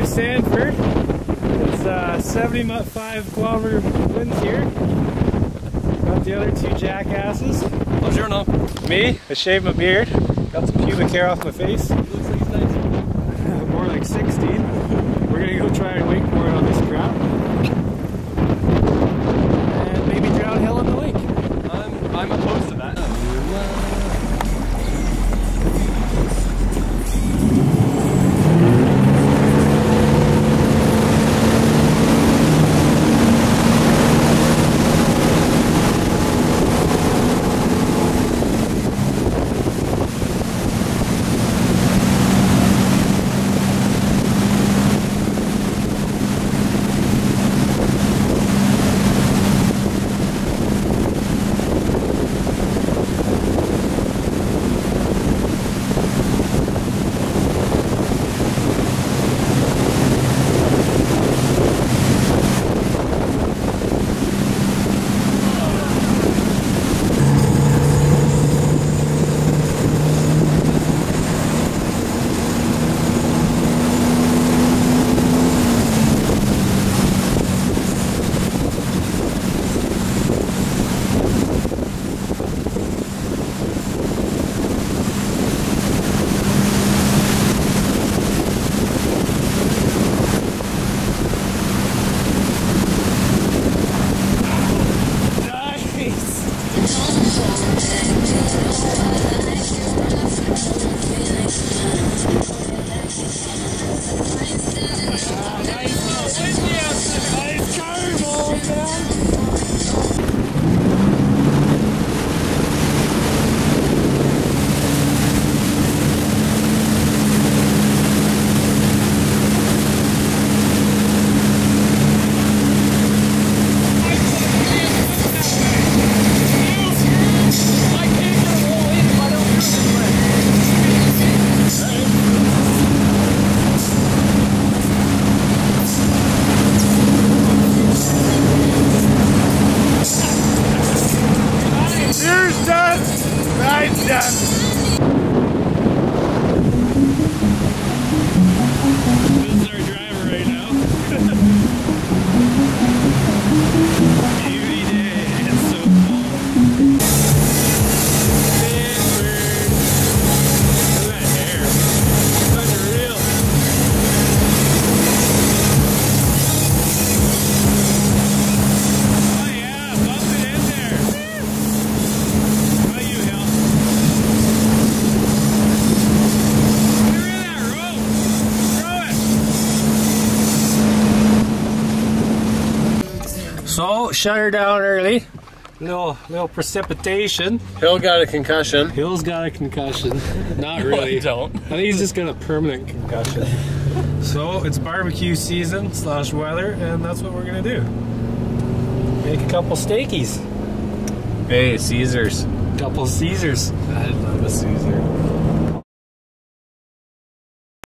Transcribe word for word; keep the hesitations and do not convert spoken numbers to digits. of Sanford. It's uh, seventy-five kilometer winds here. Got the other two jackasses. Buongiorno. Me, I shaved my beard. Got some pubic hair off my face. It looks like it's nineteen. More like sixteen. We're gonna go try and wakeboard on this crop. And maybe drown hell in the lake. I'm, I'm opposed to that. So, shut her down early. Little, little precipitation. Hill got a concussion. Hill's got a concussion. Not really. I don't. I think he's just got a permanent concussion. So, it's barbecue season slash weather, and that's what we're gonna do. Make a couple steakies. Hey, Caesars. Couple Caesars. I love a Caesar.